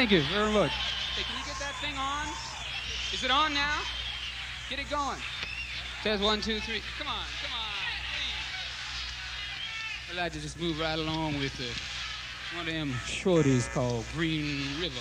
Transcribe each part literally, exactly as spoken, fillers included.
Thank you very much. Hey, can you get that thing on? Is it on now? Get it going. It says one, two, three. Come on, come on, please. I'd like to just move right along with uh, one of them shorties called Green River.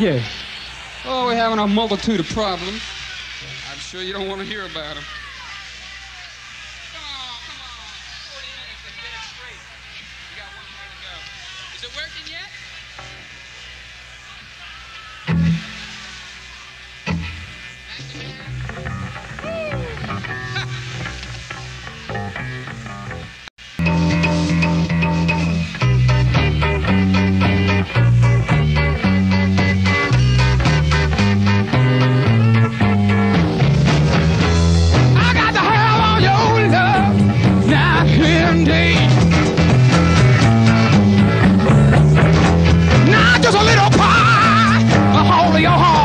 Yeah. Oh, we're having a multitude of problems. I'm sure you don't want to hear about them. Come on, come on. forty minutes, let's get it straight. We got one more to go. Is it working yet? Your heart.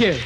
Thank you.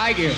Thank you.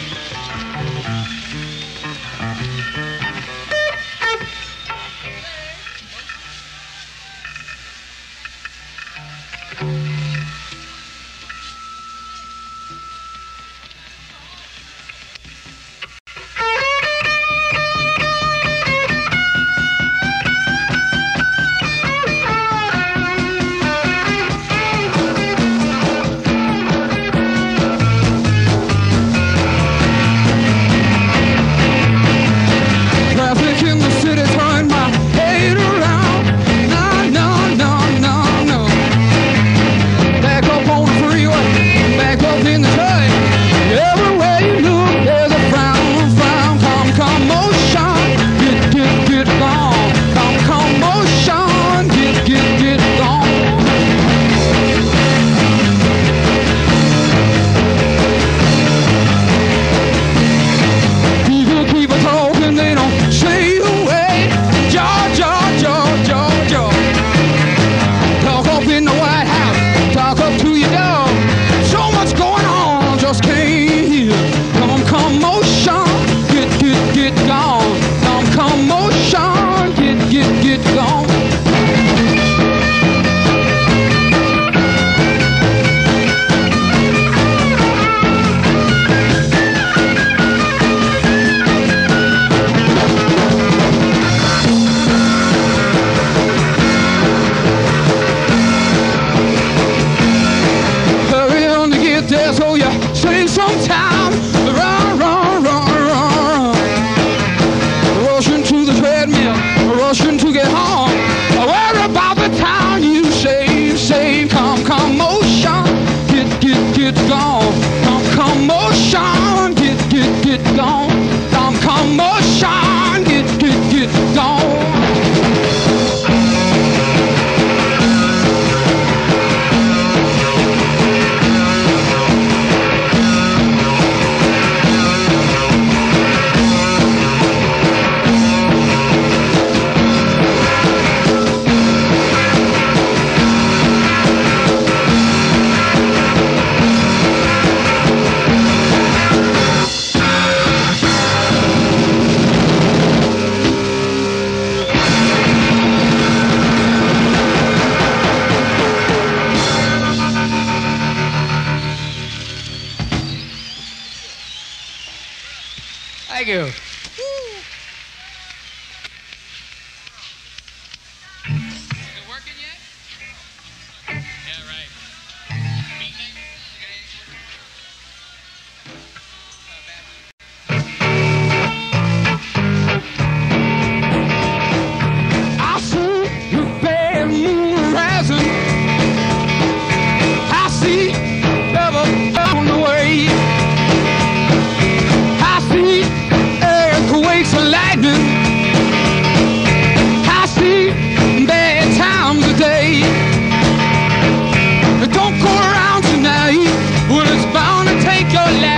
train sometime. Run, run, run, run. Rushing to the treadmill, rushing to get home. Worry about the time you save, save. Come, come, motion, get, get, get gone. Come, come, motion, get, get, get gone. Come, come, motion, get, get, get gone. Thank you. Don't come around tonight, but it's bound to take your life.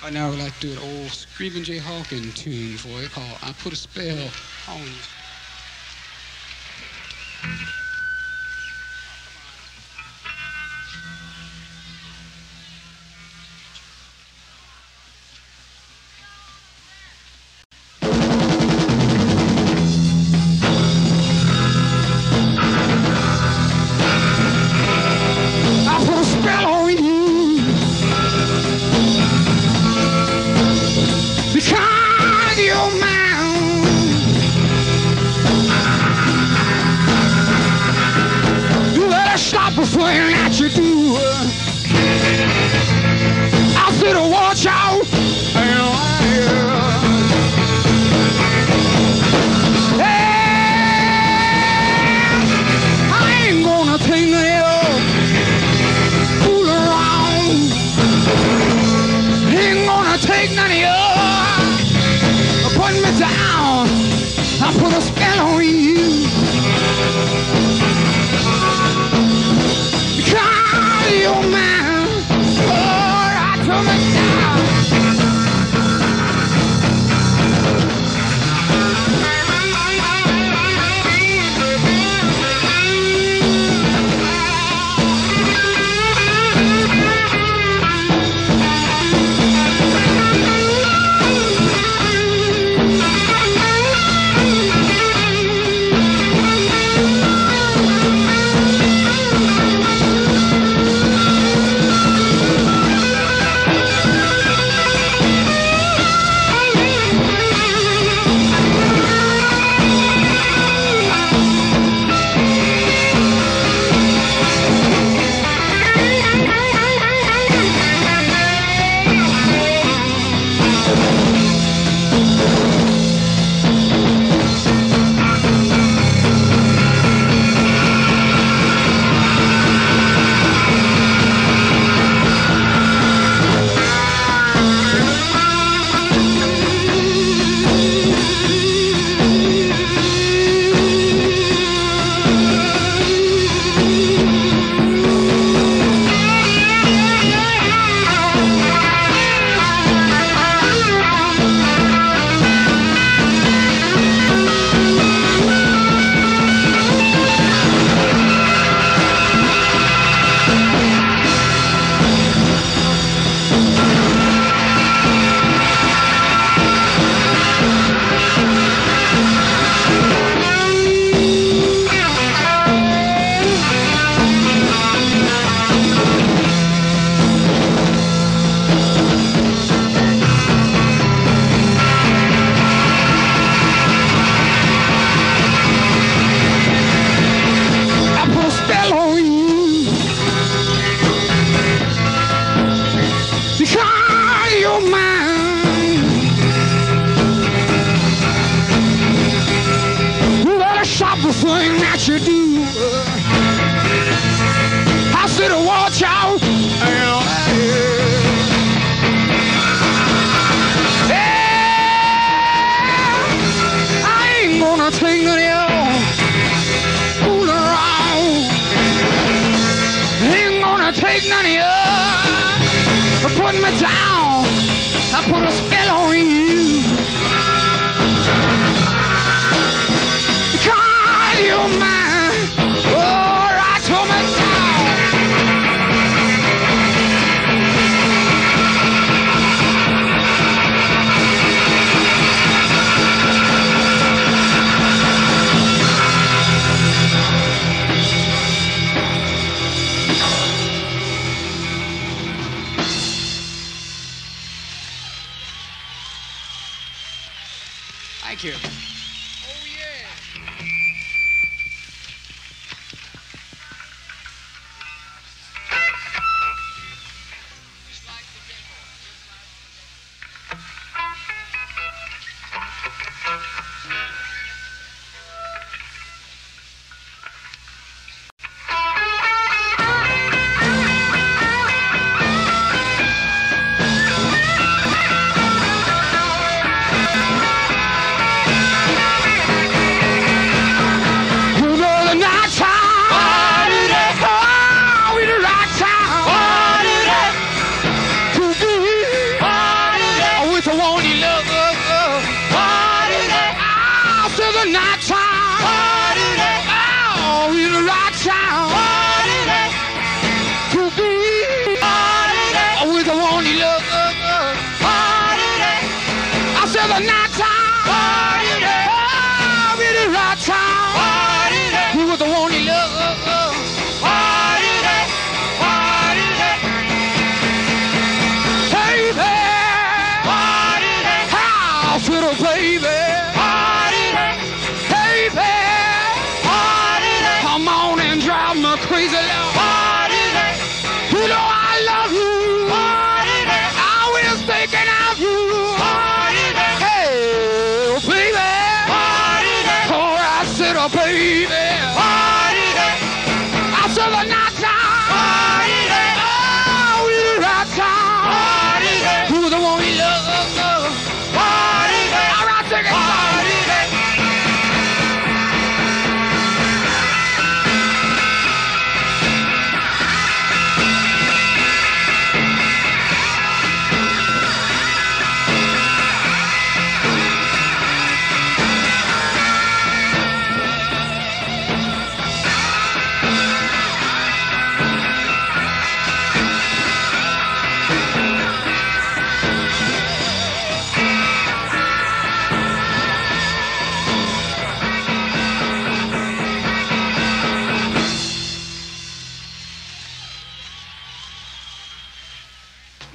I now would like to do an old Screamin' Jay Hawkins tune for you called I Put a Spell on You.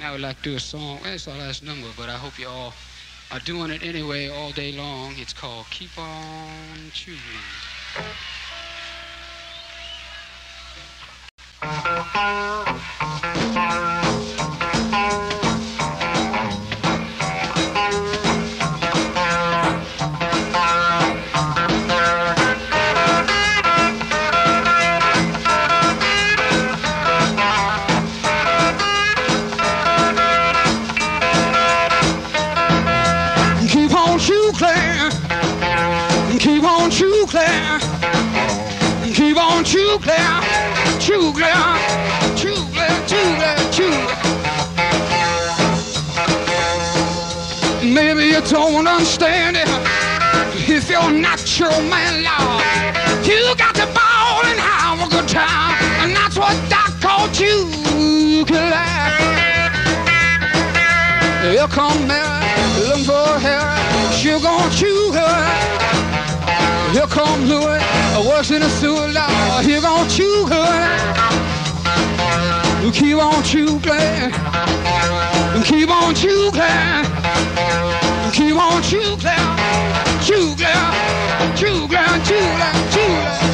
Now we like to do a song. Well, it's our last number, but I hope you all are doing it anyway all day long. It's called Keep on Chooglin'. Don't understand it if you're not your man, Lord. You got to ball and have a good time, and that's what I call Chooglin'. Here come Mary, looking for her, she gon' Chooglin'. Here come Louis, works in the sewer, Lord, he gon' Chooglin'. Keep on Chooglin', keep on Chooglin'. Keep on Chooglin', Chooglin', Chooglin', Chooglin',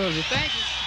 Thank you.